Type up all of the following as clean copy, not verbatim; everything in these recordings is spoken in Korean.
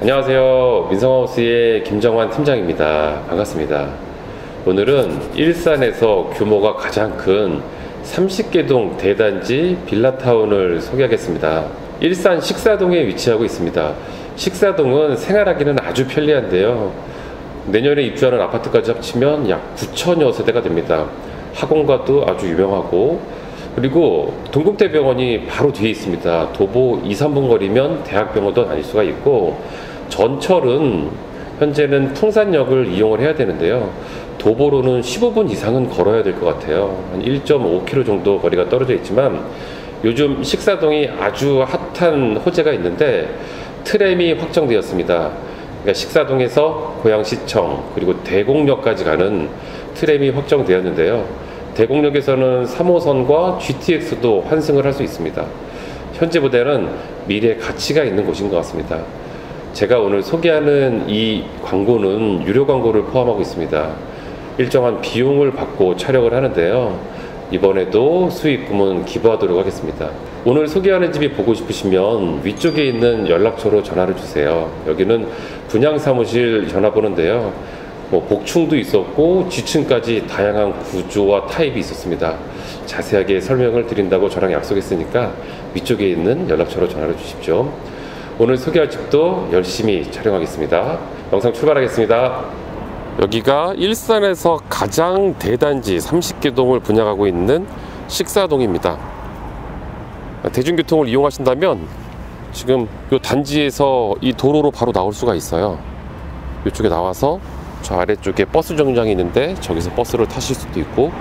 안녕하세요. 민성하우스의 김정환 팀장입니다. 반갑습니다. 오늘은 일산에서 규모가 가장 큰 30개동 대단지 빌라타운을 소개하겠습니다. 일산 식사동에 위치하고 있습니다. 식사동은 생활하기는 아주 편리한데요. 내년에 입주하는 아파트까지 합치면 약 9천여 세대가 됩니다. 학원가도 아주 유명하고, 그리고 동국대병원이 바로 뒤에 있습니다. 도보 2, 3분 거리면 대학병원도 다닐 수가 있고, 전철은 현재는 풍산역을 이용을 해야 되는데요. 도보로는 15분 이상은 걸어야 될 것 같아요. 한 1.5km 정도 거리가 떨어져 있지만, 요즘 식사동이 아주 핫한 호재가 있는데 트램이 확정되었습니다. 그러니까 식사동에서 고양시청 그리고 대곡역까지 가는 트램이 확정되었는데요. 대곡역에서는 3호선과 GTX도 환승을 할 수 있습니다. 현재보다는 미래 가치가 있는 곳인 것 같습니다. 제가 오늘 소개하는 이 광고는 유료 광고를 포함하고 있습니다. 일정한 비용을 받고 촬영을 하는데요. 이번에도 수익 부문 기부하도록 하겠습니다. 오늘 소개하는 집이 보고 싶으시면 위쪽에 있는 연락처로 전화를 주세요. 여기는 분양사무실 전화번호인데요. 복층도 있었고 지층까지 다양한 구조와 타입이 있었습니다. 자세하게 설명을 드린다고 저랑 약속했으니까 위쪽에 있는 연락처로 전화를 주십시오. 오늘 소개할 집도 열심히 촬영하겠습니다. 영상 출발하겠습니다. 여기가 일산에서 가장 대단지 30개동을 분양하고 있는 식사동입니다. 대중교통을 이용하신다면 지금 이 단지에서 이 도로로 바로 나올 수가 있어요. 이쪽에 나와서 저 아래쪽에 버스 정류장이 있는데 저기서 버스를 타실 수도 있고,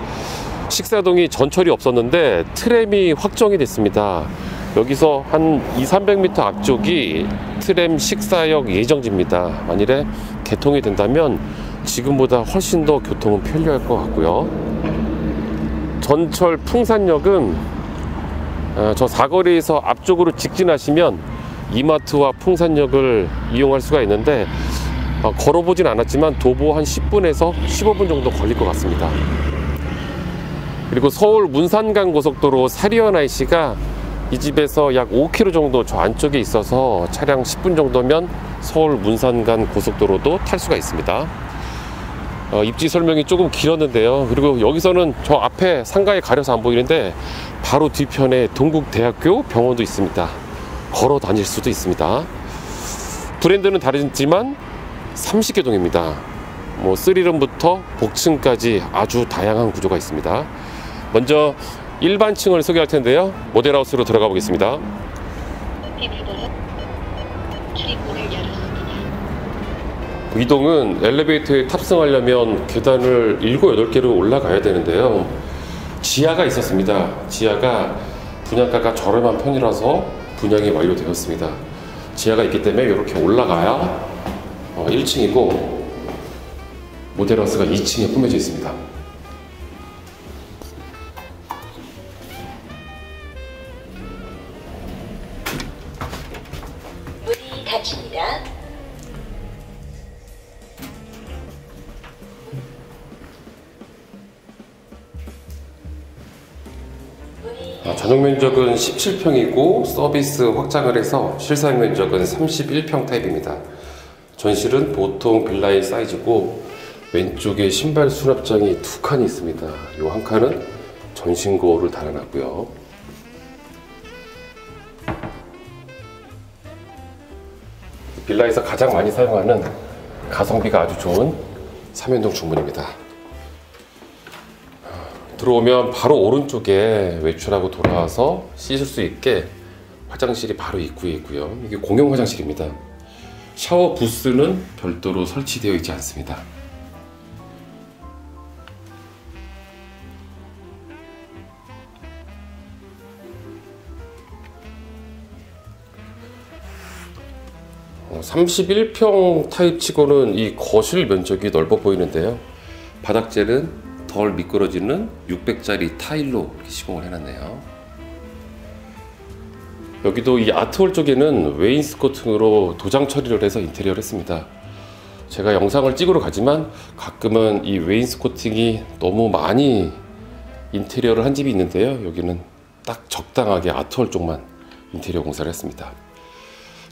식사동이 전철이 없었는데 트램이 확정이 됐습니다. 여기서 한 200-300m 앞쪽이 트램 식사역 예정지입니다. 만일에 개통이 된다면 지금보다 훨씬 더 교통은 편리할 것 같고요. 전철 풍산역은 저 사거리에서 앞쪽으로 직진하시면 이마트와 풍산역을 이용할 수가 있는데, 걸어보진 않았지만 도보 한 10분에서 15분 정도 걸릴 것 같습니다. 그리고 서울 문산간 고속도로 사리원 IC가 이 집에서 약 5km 정도 저 안쪽에 있어서 차량 10분 정도면 서울 문산간 고속도로도 탈 수가 있습니다. 입지 설명이 조금 길었는데요. 그리고 여기서는 저 앞에 상가에 가려서 안 보이는데 바로 뒤편에 동국대학교 병원도 있습니다. 걸어 다닐 수도 있습니다. 브랜드는 다르지만 30개 동입니다. 3룸부터 복층까지 아주 다양한 구조가 있습니다. 먼저 일반층을 소개할 텐데요. 모델하우스로 들어가 보겠습니다. 이 동은 엘리베이터에 탑승하려면 계단을 7, 8개로 올라가야 되는데요. 지하가 있었습니다. 지하가 분양가가 저렴한 편이라서 분양이 완료되었습니다. 지하가 있기 때문에 이렇게 올라가야 1층이고 모델하우스가 2층에 꾸며져 있습니다. 전용면적은 17평이고 서비스 확장을 해서 실사용면적은 31평 타입입니다. 전실은 보통 빌라의 사이즈고, 왼쪽에 신발 수납장이 2칸이 있습니다. 이 한 칸은 전신 거울을 달아놨고요. 빌라에서 가장 많이 사용하는 가성비가 아주 좋은 3연동 중문입니다. 들어오면 바로 오른쪽에 외출하고 돌아와서 씻을 수 있게 화장실이 바로 입구에 있고요. 이게 공용 화장실입니다. 샤워 부스는 별도로 설치되어 있지 않습니다. 어, 31평 타입 치고는 이 거실 면적이 넓어 보이는데요. 바닥재는 덜 미끄러지는 600짜리 타일로 시공을 해놨네요. 여기도 이 아트홀 쪽에는 웨인스코팅으로 도장 처리를 해서 인테리어를 했습니다. 제가 영상을 찍으러 가지만 가끔은 이 웨인스코팅이 너무 많이 인테리어를 한 집이 있는데요. 여기는 딱 적당하게 아트홀 쪽만 인테리어 공사를 했습니다.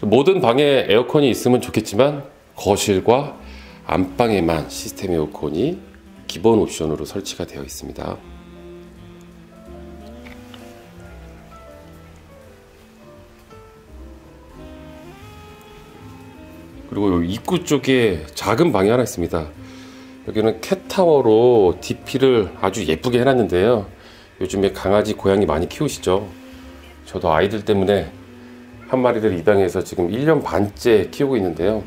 모든 방에 에어컨이 있으면 좋겠지만 거실과 안방에만 시스템 에어컨이 기본 옵션으로 설치가 되어 있습니다. 그리고 여기 입구 쪽에 작은 방이 하나 있습니다. 여기는 캣타워로 DP를 아주 예쁘게 해놨는데요. 요즘에 강아지, 고양이 많이 키우시죠? 저도 아이들 때문에 한 마리를 입양해서 지금 1년 반째 키우고 있는데요.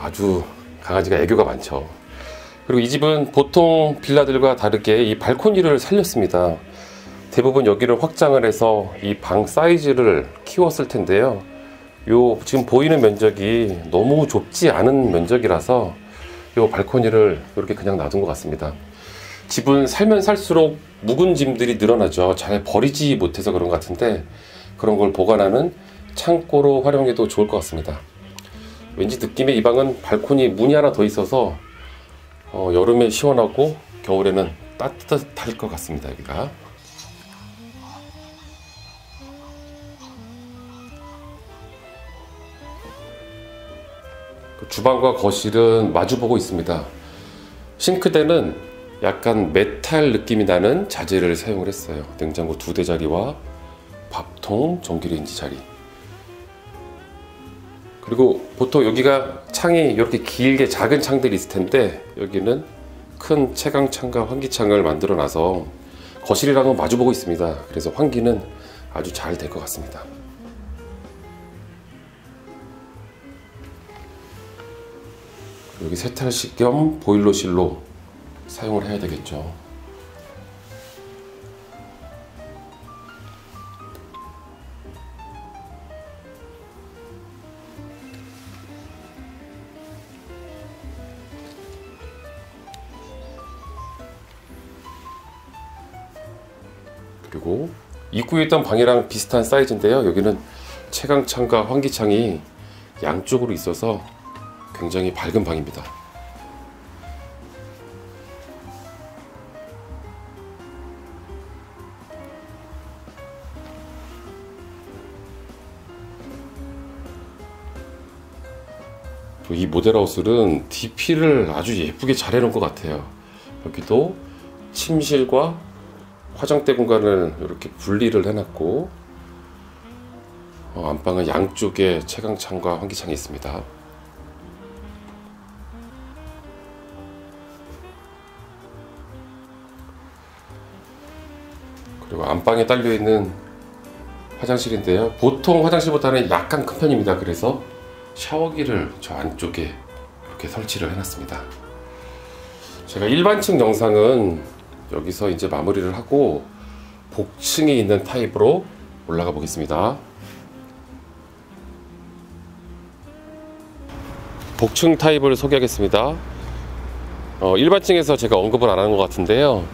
아주 강아지가 애교가 많죠. 그리고 이 집은 보통 빌라들과 다르게 이 발코니를 살렸습니다. 대부분 여기를 확장을 해서 이 방 사이즈를 키웠을 텐데요. 요 지금 보이는 면적이 너무 좁지 않은 면적이라서 요 발코니를 이렇게 그냥 놔둔 것 같습니다. 집은 살면 살수록 묵은 짐들이 늘어나죠. 잘 버리지 못해서 그런 것 같은데 그런 걸 보관하는 창고로 활용해도 좋을 것 같습니다. 왠지 느낌에 이 방은 발코니 문이 하나 더 있어서 여름에 시원하고 겨울에는 따뜻할 것 같습니다. 여기가 주방과 거실은 마주보고 있습니다. 싱크대는 약간 메탈 느낌이 나는 자재를 사용을 했어요. 냉장고 2대 자리와 밥통, 전기레인지 자리. 그리고 보통 여기가 창이 이렇게 길게 작은 창들이 있을 텐데 여기는 큰 채광창과 환기창을 만들어 놔서 거실이랑은 마주보고 있습니다. 그래서 환기는 아주 잘 될 것 같습니다. 여기 세탁실 겸 보일러실로 사용을 해야 되겠죠. 그리고 입구에 있던 방이랑 비슷한 사이즈인데요. 여기는 채광창과 환기창이 양쪽으로 있어서 굉장히 밝은 방입니다. 이 모델하우스는 DP를 아주 예쁘게 잘 해놓은 것 같아요. 여기도 침실과 화장대 공간을 이렇게 분리를 해놨고 안방은 양쪽에 채광창과 환기창이 있습니다. 그리고 안방에 딸려있는 화장실인데요. 보통 화장실보다는 약간 큰 편입니다. 그래서 샤워기를 저 안쪽에 이렇게 설치를 해놨습니다. 제가 일반층 영상은 여기서 이제 마무리를 하고 복층에 있는 타입으로 올라가 보겠습니다. 복층 타입을 소개하겠습니다. 일반층에서 제가 언급을 안 한 것 같은데요.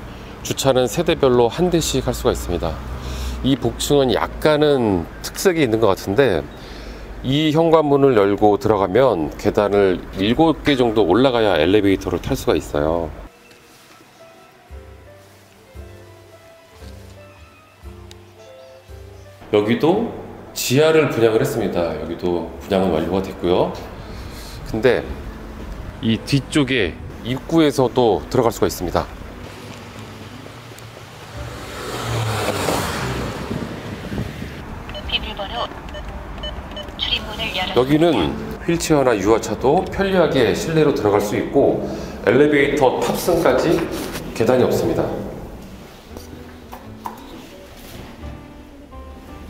주차는 세대별로 한 대씩 할 수가 있습니다. 이 복층은 약간은 특색이 있는 것 같은데 이 현관문을 열고 들어가면 계단을 7개 정도 올라가야 엘리베이터를 탈 수가 있어요. 여기도 지하를 분양을 했습니다. 여기도 분양은 완료가 됐고요. 근데 이 뒤쪽에 입구에서도 들어갈 수가 있습니다. 여기는 휠체어나 유아차도 편리하게 실내로 들어갈 수 있고 엘리베이터 탑승까지 계단이 없습니다.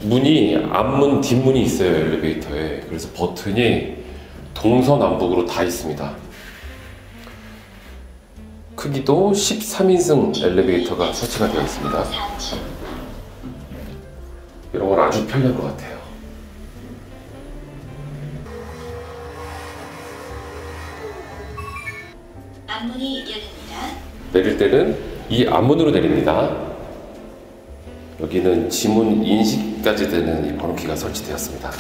문이 앞문, 뒷문이 있어요. 엘리베이터에. 그래서 버튼이 동서남북으로 다 있습니다. 크기도 13인승 엘리베이터가 설치가 되어 있습니다. 이런 건 아주 편리한 것 같아요. 앞문이 열립니다. 내릴 때는 이 앞문으로 내립니다. 여기는 지문 인식까지 되는 이 번호키가 설치되었습니다.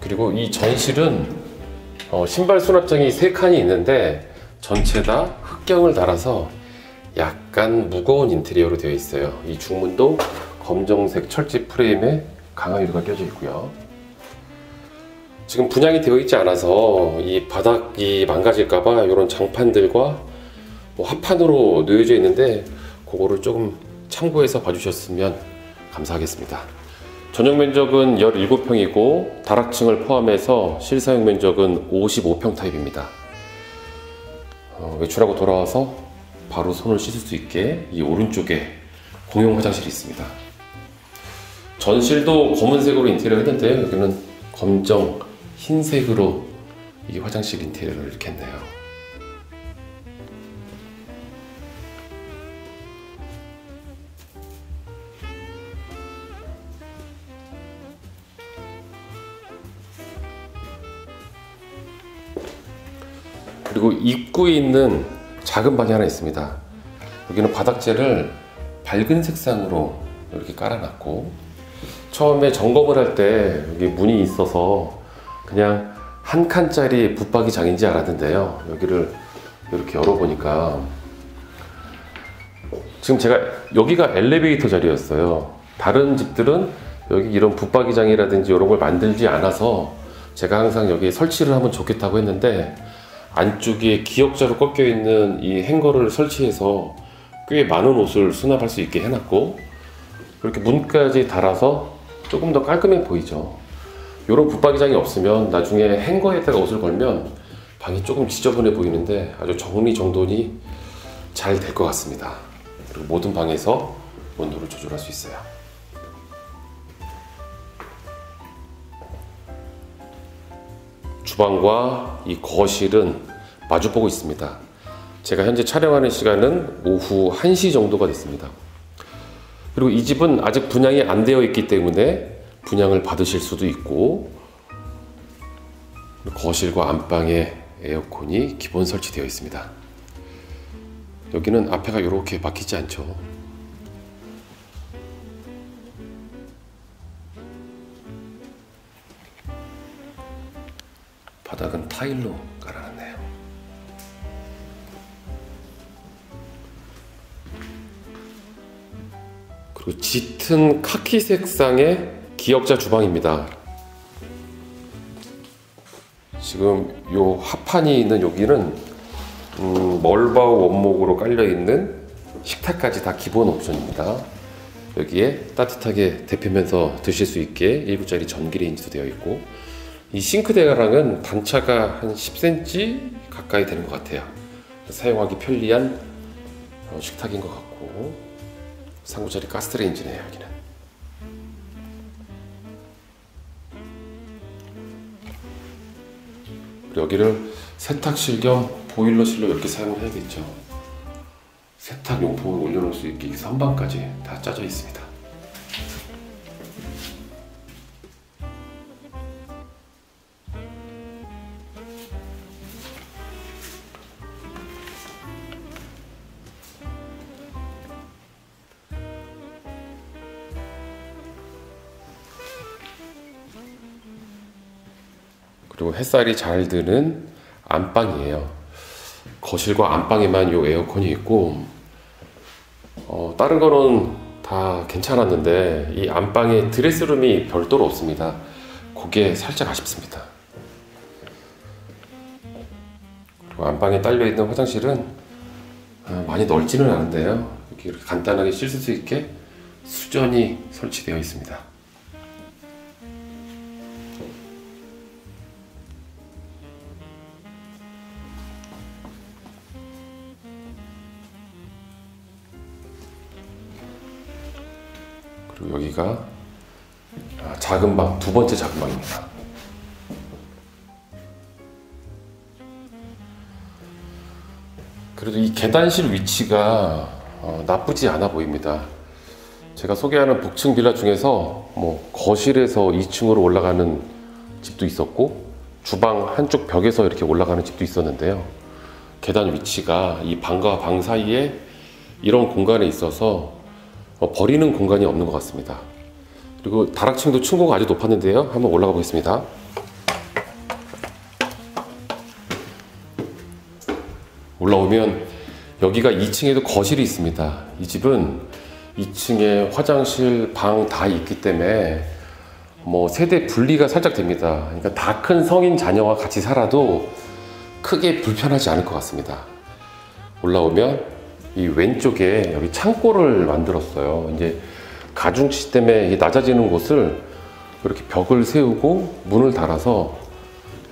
그리고 이 전실은 신발 수납장이 3칸이 있는데 전체 다 흑경을 달아서 약간 무거운 인테리어로 되어 있어요. 이 중문도 검정색 철제 프레임에 강화유리가 껴져 있고요. 지금 분양이 되어 있지 않아서 이 바닥이 망가질까봐 이런 장판들과 뭐 합판으로 놓여져 있는데 그거를 조금 참고해서 봐주셨으면 감사하겠습니다. 전용 면적은 17평이고 다락층을 포함해서 실사용 면적은 55평 타입입니다. 외출하고 돌아와서 바로 손을 씻을 수 있게 이 오른쪽에 공용 화장실이 있습니다. 전실도 검은색으로 인테리어 했는데 여기는 검정, 흰색으로 이 화장실 인테리어를 이렇게 했네요. 그리고 입구에 있는 작은 방이 하나 있습니다. 여기는 바닥재를 밝은 색상으로 이렇게 깔아놨고, 처음에 점검을 할 때 여기 문이 있어서 그냥 한 칸짜리 붙박이 장인지 알았는데요, 여기를 이렇게 열어보니까 지금 제가 여기가 엘리베이터 자리였어요. 다른 집들은 여기 이런 붙박이 장이라든지 이런 걸 만들지 않아서 제가 항상 여기에 설치를 하면 좋겠다고 했는데, 안쪽에 기역자로 꺾여 있는 이 행거를 설치해서 꽤 많은 옷을 수납할 수 있게 해놨고, 이렇게 문까지 달아서 조금 더 깔끔해 보이죠. 이런 붙박이장이 없으면 나중에 행거에다가 옷을 걸면 방이 조금 지저분해 보이는데 아주 정리정돈이 잘 될 것 같습니다. 그리고 모든 방에서 온도를 조절할 수 있어요. 주방과 이 거실은 마주보고 있습니다. 제가 현재 촬영하는 시간은 오후 1시 정도가 됐습니다. 그리고 이 집은 아직 분양이 안 되어 있기 때문에 분양을 받으실 수도 있고, 거실과 안방에 에어컨이 기본 설치되어 있습니다. 여기는 앞에가 이렇게 막히지 않죠. 바닥은 타일로 깔아놨네요. 짙은 카키 색상의 기역자 주방입니다. 지금 요 합판이 있는 여기는 멀바우 원목으로 깔려있는 식탁까지 다 기본 옵션입니다. 여기에 따뜻하게 데피면서 드실 수 있게 1불짜리 전기 레인지도 되어 있고, 이 싱크대가랑은 단차가 한 10cm 가까이 되는 것 같아요. 사용하기 편리한 식탁인 것 같고, 상고자리 가스레인지네요. 여기는 여기를 세탁실 겸 보일러실로 이렇게 사용을 해야겠죠. 세탁용품을 올려놓을 수 있게 선반까지 다 짜져 있습니다. 그리고 햇살이 잘 드는 안방이에요. 거실과 안방에만 요 에어컨이 있고, 다른 거는 다 괜찮았는데 이 안방에 드레스룸이 별도로 없습니다. 그게 살짝 아쉽습니다. 그리고 안방에 딸려있는 화장실은 많이 넓지는 않은데요, 이렇게 간단하게 씻을 수 있게 수전이 설치되어 있습니다. 그리고 여기가 작은 방, 두 번째 작은 방입니다. 그래도 이 계단실 위치가 나쁘지 않아 보입니다. 제가 소개하는 복층 빌라 중에서 뭐 거실에서 2층으로 올라가는 집도 있었고, 주방 한쪽 벽에서 이렇게 올라가는 집도 있었는데요, 계단 위치가 이 방과 방 사이에 이런 공간에 있어서 버리는 공간이 없는 것 같습니다. 그리고 다락층도 층고가 아주 높았는데요, 한번 올라가 보겠습니다. 올라오면 여기가 2층에도 거실이 있습니다. 이 집은 2층에 화장실, 방 다 있기 때문에 뭐 세대 분리가 살짝 됩니다. 그러니까 다 큰 성인 자녀와 같이 살아도 크게 불편하지 않을 것 같습니다. 올라오면 이 왼쪽에 여기 창고를 만들었어요. 이제 가중 시스템에 낮아지는 곳을 이렇게 벽을 세우고 문을 달아서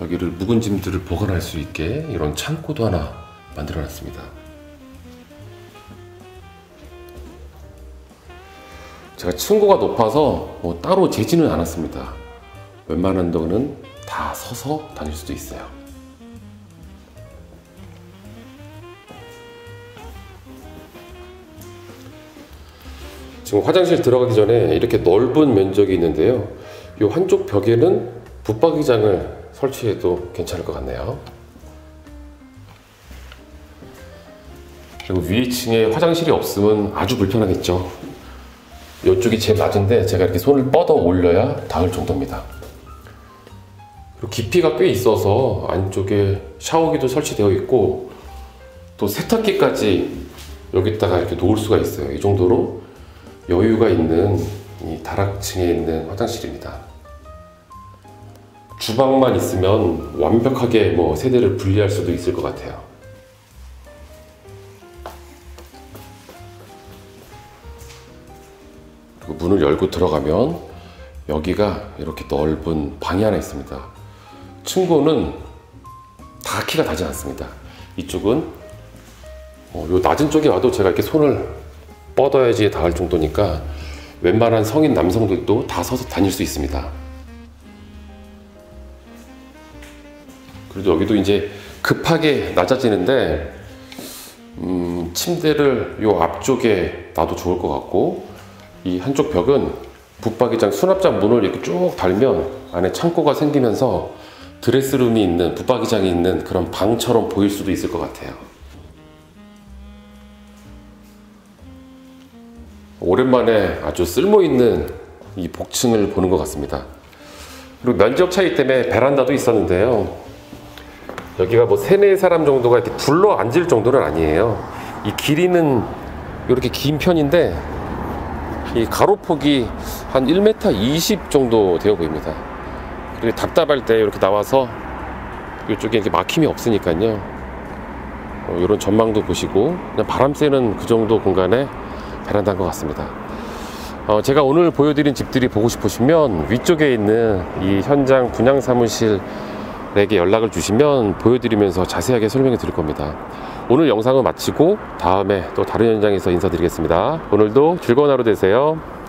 여기를 묵은 짐들을 보관할 수 있게 이런 창고도 하나 만들어 놨습니다. 제가 층고가 높아서 뭐 따로 재지는 않았습니다. 웬만한 데는 다 서서 다닐 수도 있어요. 지금 화장실 들어가기 전에 이렇게 넓은 면적이 있는데요, 이 한쪽 벽에는 붙박이장을 설치해도 괜찮을 것 같네요. 그리고 위에 층에 화장실이 없으면 아주 불편하겠죠. 이쪽이 제 맞은데 제가 이렇게 손을 뻗어 올려야 닿을 정도입니다. 그리고 깊이가 꽤 있어서 안쪽에 샤워기도 설치되어 있고 또 세탁기까지 여기다가 이렇게 놓을 수가 있어요. 이 정도로 여유가 있는 이 다락층에 있는 화장실입니다. 주방만 있으면 완벽하게 뭐 세대를 분리할 수도 있을 것 같아요. 문을 열고 들어가면 여기가 이렇게 넓은 방이 하나 있습니다. 층고는 다 키가 닿지 않습니다. 이쪽은 요 낮은 쪽에 와도 제가 이렇게 손을 뻗어야지 닿을 정도니까 웬만한 성인 남성들도 다 서서 다닐 수 있습니다. 그리고 여기도 이제 급하게 낮아지는데 침대를 요 앞쪽에 놔도 좋을 것 같고, 이 한쪽 벽은 붙박이장 수납장 문을 이렇게 쭉 달면 안에 창고가 생기면서 드레스룸이 있는, 붙박이장이 있는 그런 방처럼 보일 수도 있을 것 같아요. 오랜만에 아주 쓸모있는 이 복층을 보는 것 같습니다. 그리고 면적 차이 때문에 베란다도 있었는데요, 여기가 뭐 3, 4사람 정도가 이렇게 둘러 앉을 정도는 아니에요. 이 길이는 이렇게 긴 편인데 이 가로폭이 한 1m 20 정도 되어 보입니다. 그리고 답답할 때 이렇게 나와서 이쪽에 이렇게 막힘이 없으니까요, 이런 전망도 보시고 그냥 바람 쐬는 그 정도 공간에 베란다인 것 같습니다. 제가 오늘 보여드린 집들이 보고 싶으시면 위쪽에 있는 이 현장 분양 사무실에게 연락을 주시면 보여드리면서 자세하게 설명해 드릴 겁니다. 오늘 영상은 마치고 다음에 또 다른 현장에서 인사드리겠습니다. 오늘도 즐거운 하루 되세요.